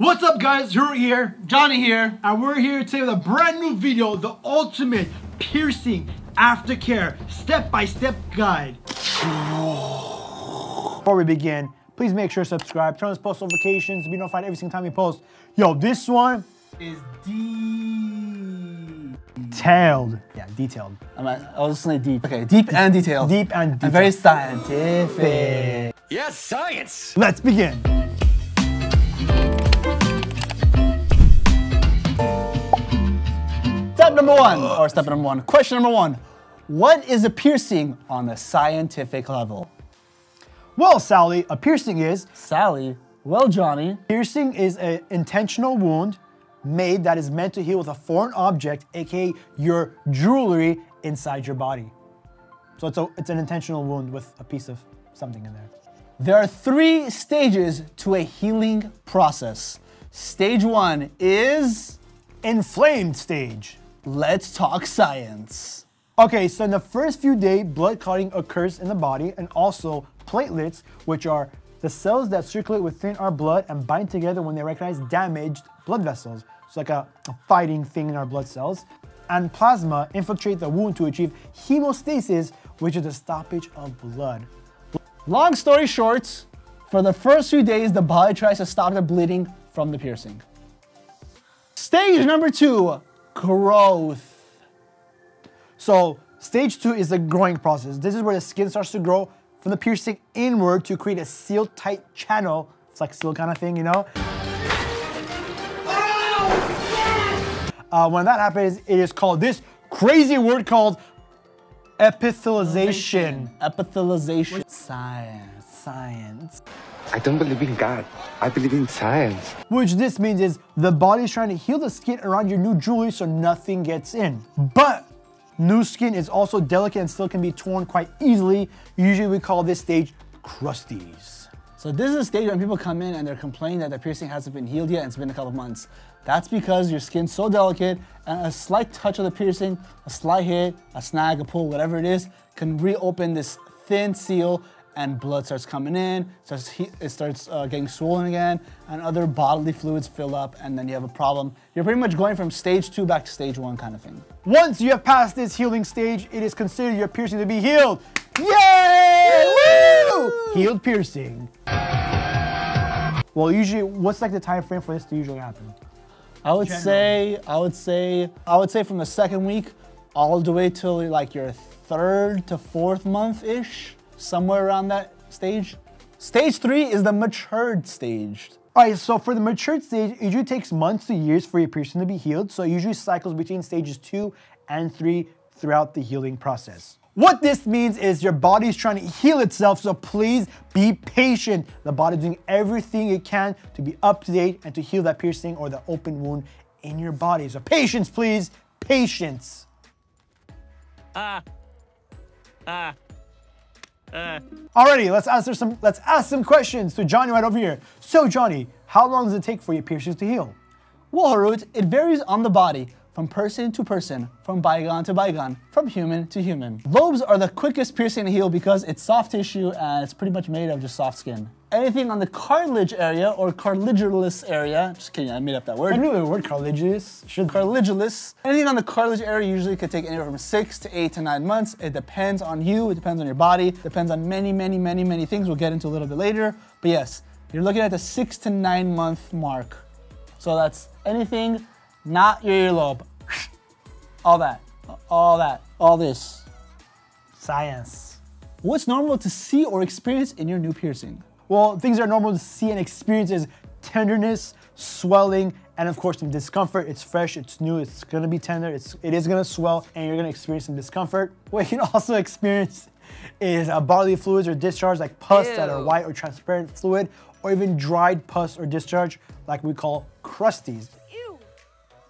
What's up, guys? Drew here, Johnny here, and we're here today with a brand new video, the ultimate piercing aftercare step-by-step guide. Before we begin, please make sure to subscribe, turn on those post notifications, be notified every single time we post. Yo, this one is detailed. Yeah, detailed. I was saying deep. Okay, deep and detailed. Deep and detailed. And very scientific. Yes, science! Let's begin. Question number one. What is a piercing on a scientific level? Well, Sally, a piercing is... Sally? Well, Johnny. Piercing is an intentional wound made that is meant to heal with a foreign object, aka your jewelry, inside your body. So it's an intentional wound with a piece of something in there. There are three stages to a healing process. Stage one is... inflamed stage. Let's talk science. Okay, so in the first few days, blood clotting occurs in the body, and also platelets, which are the cells that circulate within our blood and bind together when they recognize damaged blood vessels. It's like a fighting thing in our blood cells. And plasma infiltrate the wound to achieve hemostasis, which is the stoppage of blood. Long story short, for the first few days, the body tries to stop the bleeding from the piercing. Stage number two. Growth. So stage two is the growing process. This is where the skin starts to grow from the piercing inward to create a sealed tight channel. It's like seal kind of thing, you know? When that happens, it is called this crazy word called epithelization. Epithelization. Science. Science. I don't believe in God, I believe in science. Which this means is the body's trying to heal the skin around your new jewelry so nothing gets in. But new skin is also delicate and still can be torn quite easily. Usually we call this stage crusties. So this is a stage when people come in and they're complaining that their piercing hasn't been healed yet and it's been a couple of months. That's because your skin's so delicate and a slight touch of the piercing, a slight hit, a snag, a pull, whatever it is, can reopen this thin seal and blood starts coming in, it starts getting swollen again, and other bodily fluids fill up, and then you have a problem. You're pretty much going from stage two back to stage one kind of thing. Once you have passed this healing stage, it is considered your piercing to be healed. Yay! Woo! Healed piercing. Well, usually, what's like the time frame for this to usually happen? I would say from the second week all the way till like your third to fourth month-ish. Somewhere around that stage. Stage three is the matured stage. All right, so for the matured stage, it usually takes months to years for your piercing to be healed, so it usually cycles between stages 2 and 3 throughout the healing process. What this means is your body's trying to heal itself, so please be patient. The body's doing everything it can to be up to date and to heal that piercing or the open wound in your body. So patience, please, patience. Alrighty, let's ask some questions to Johnny right over here. So Johnny, how long does it take for your piercings to heal? Well, Harut, it varies on the body, from person to person, from bygone to bygone, from human to human. Lobes are the quickest piercing to heal because it's soft tissue and it's pretty much made of just soft skin. Anything on the cartilage area or cartilaginous area, just kidding, I made up that word. I knew the word cartilaginous. Cartilaginous. Anything on the cartilage area usually could take anywhere from 6 to 8 to 9 months. It depends on you, it depends on your body, depends on many things we'll get into a little bit later. But yes, you're looking at the 6 to 9 month mark. So that's anything, not your earlobe. All this. Science. What's normal to see or experience in your new piercing? Well, things that are normal to see and experience is tenderness, swelling, and of course some discomfort. It's fresh, it's new, it's gonna be tender, it is gonna swell, and you're gonna experience some discomfort. What you can also experience is bodily fluids or discharge like pus that are white or transparent fluid, or even dried pus or discharge like we call crusties. Ew,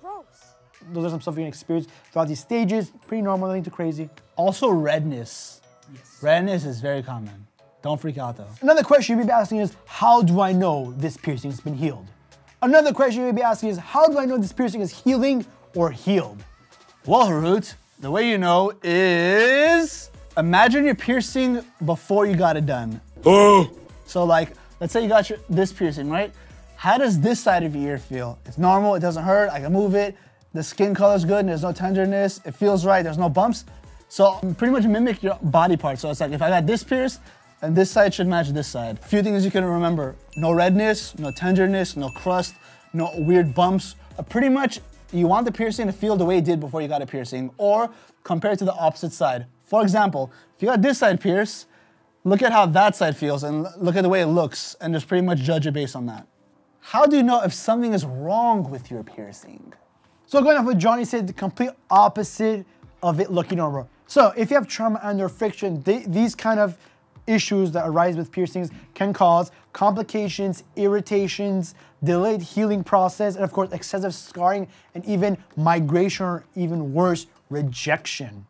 gross. Those are some stuff you can experience throughout these stages. Pretty normal, nothing too crazy. Also redness. Yes. Redness is very common. Don't freak out though. Another question you may be asking is, how do I know this piercing has been healed? Another question you may be asking is, how do I know this piercing is healing or healed? Well, Harut, the way you know is, imagine your piercing before you got it done. Oh! So like, let's say you got this piercing, right? How does this side of your ear feel? It's normal, it doesn't hurt, I can move it, the skin color is good, and there's no tenderness, it feels right, there's no bumps. So pretty much mimic your body part. So it's like if I got this pierced, and this side should match this side. A few things you can remember: no redness, no tenderness, no crust, no weird bumps. Pretty much you want the piercing to feel the way it did before you got a piercing, or compared to the opposite side. For example, if you got this side pierced, look at how that side feels and look at the way it looks and just pretty much judge it based on that. How do you know if something is wrong with your piercing? So going off what Johnny said, the complete opposite of it looking normal. So if you have trauma and/or friction, these kind of issues that arise with piercings can cause complications, irritations, delayed healing process, and of course excessive scarring and even migration, or even worse, rejection.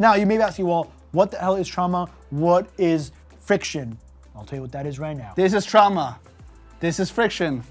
Now you may be asking, well, what the hell is trauma? What is friction? I'll tell you what that is right now. This is trauma. This is friction.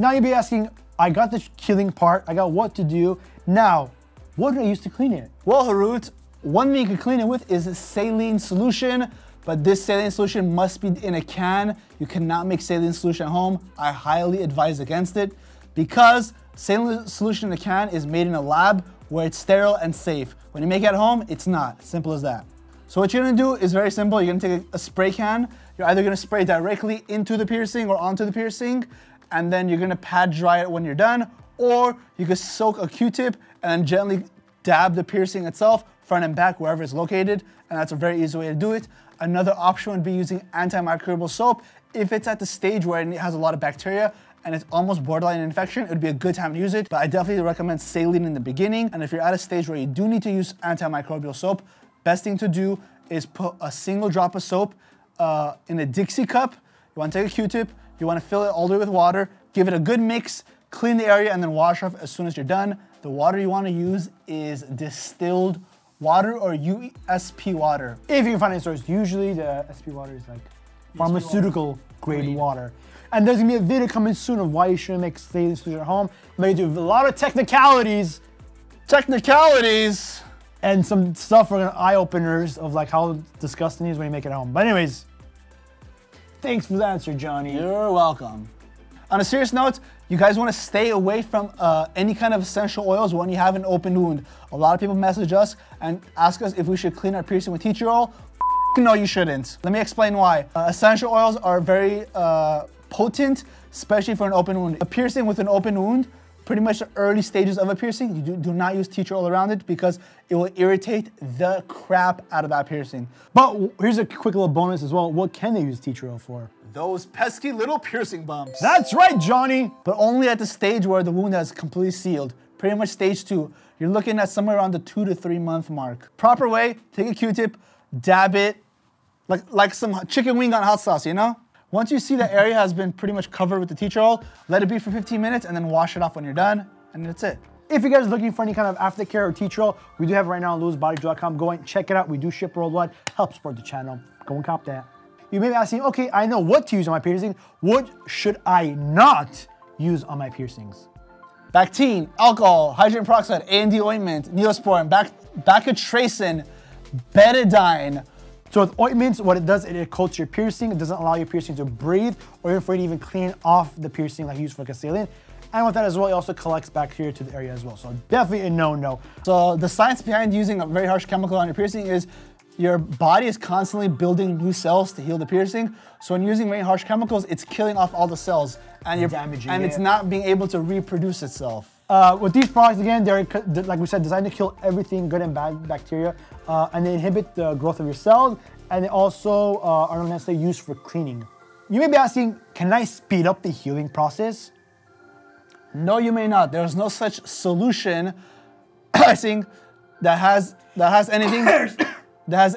Now you'll be asking, I got the healing part, I got what to do. Now, what do I use to clean it? Well, Harut, one thing you can clean it with is a saline solution, but this saline solution must be in a can. You cannot make saline solution at home. I highly advise against it because saline solution in a can is made in a lab where it's sterile and safe. When you make it at home, it's not. Simple as that. So what you're gonna do is very simple. You're gonna take a spray can. You're either gonna spray directly into the piercing or onto the piercing, and then you're gonna pad dry it when you're done, or you could soak a Q-tip and gently dab the piercing itself, front and back, wherever it's located, and that's a very easy way to do it. Another option would be using antimicrobial soap. If it's at the stage where it has a lot of bacteria and it's almost borderline infection, it would be a good time to use it, but I definitely recommend saline in the beginning, and if you're at a stage where you do need to use antimicrobial soap, best thing to do is put a single drop of soap in a Dixie cup. You wanna take a Q-tip, you wanna fill it all the way with water, give it a good mix, clean the area, and then wash off as soon as you're done. The water you wanna use is distilled water or USP water. If you can find it in stores, usually the SP water is like pharmaceutical grade water. And there's gonna be a video coming soon of why you shouldn't make saline solution at home. I'm gonna do a lot of technicalities. Technicalities! And some stuff are gonna eye openers of like how disgusting it is when you make it at home. But anyways, thanks for the answer, Johnny. You're welcome. On a serious note, you guys want to stay away from any kind of essential oils when you have an open wound. A lot of people message us and ask us if we should clean our piercing with tea tree oil. No, you shouldn't. Let me explain why. Essential oils are very potent, especially for an open wound. A piercing with an open wound, pretty much the early stages of a piercing, you do not use tea tree oil around it because it will irritate the crap out of that piercing. But here's a quick little bonus as well. What can they use tea tree oil for? Those pesky little piercing bumps. That's right, Johnny. But only at the stage where the wound has completely sealed. Pretty much stage 2. You're looking at somewhere around the 2 to 3 month mark. Proper way, take a Q-tip, dab it, like some chicken wing on hot sauce, you know? Once you see the area has been pretty much covered with the tea tree oil, let it be for 15 minutes and then wash it off when you're done, and that's it. If you guys are looking for any kind of aftercare or tea tree oil, we do have it right now on lulusbodyjewelry.com. Go and check it out. We do ship worldwide. Help support the channel. Go and cop that. You may be asking, okay, I know what to use on my piercing. What should I not use on my piercings? Bactine, alcohol, hydrogen peroxide, A&D ointment, Neosporin, bacitracin, betadine. So with ointments, what it does, it coats your piercing. It doesn't allow your piercing to breathe, or you're afraid to even clean off the piercing like you use for like a saline. And with that as well, it also collects bacteria to the area as well. So definitely a no-no. So the science behind using a very harsh chemical on your piercing is your body is constantly building new cells to heal the piercing. So when using very harsh chemicals, it's killing off all the cells and you're damaging it. And it's not being able to reproduce itself. With these products, again, they're, like we said, designed to kill everything good and bad bacteria, and they inhibit the growth of your cells, and they also are not necessarily used for cleaning. You may be asking, can I speed up the healing process? No, you may not. There's no such solution that has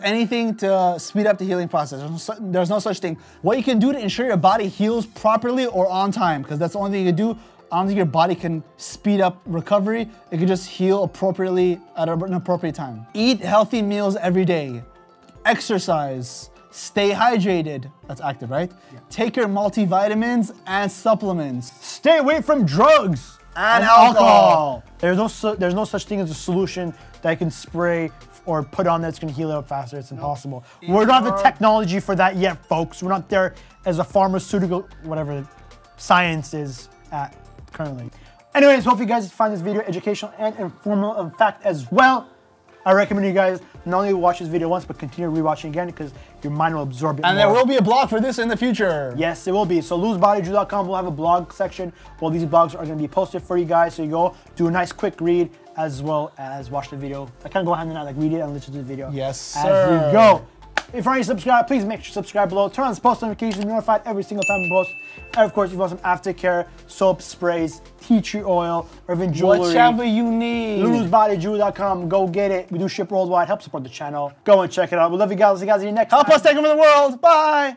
anything to speed up the healing process. There's no such thing. What you can do to ensure your body heals properly or on time, because that's the only thing you do. I don't think your body can speed up recovery. It can just heal appropriately at an appropriate time. Eat healthy meals every day. Exercise. Stay hydrated. That's active, right? Yeah. Take your multivitamins and supplements. Stay away from drugs and alcohol. There's no such thing as a solution that I can spray or put on that's gonna heal out faster. It's impossible. No. We don't have the technology for that yet, folks. We're not there as a pharmaceutical, whatever science is at currently. Anyways, hope you guys find this video educational and informal. In fact, as well, I recommend you guys not only watch this video once, but continue rewatching again because your mind will absorb it. And more. There will be a blog for this in the future. Yes, it will be. So lulusbodyjewelry.com will have a blog section where these blogs are going to be posted for you guys. So you go do a nice quick read as well as watch the video. I kind of go hand in hand, like read it and listen to the video. Yes, sir. As you go. If you're already subscribed, please make sure to subscribe below. Turn on the post notifications to be notified every single time we post. And of course, if you want some aftercare, soaps, sprays, tea tree oil, or even jewelry. Whatever you need. lulusbodyjewelry.com. Go get it. We do ship worldwide. Help support the channel. Go and check it out. We love you guys. See you guys in the next time. Help us take over the world. Bye.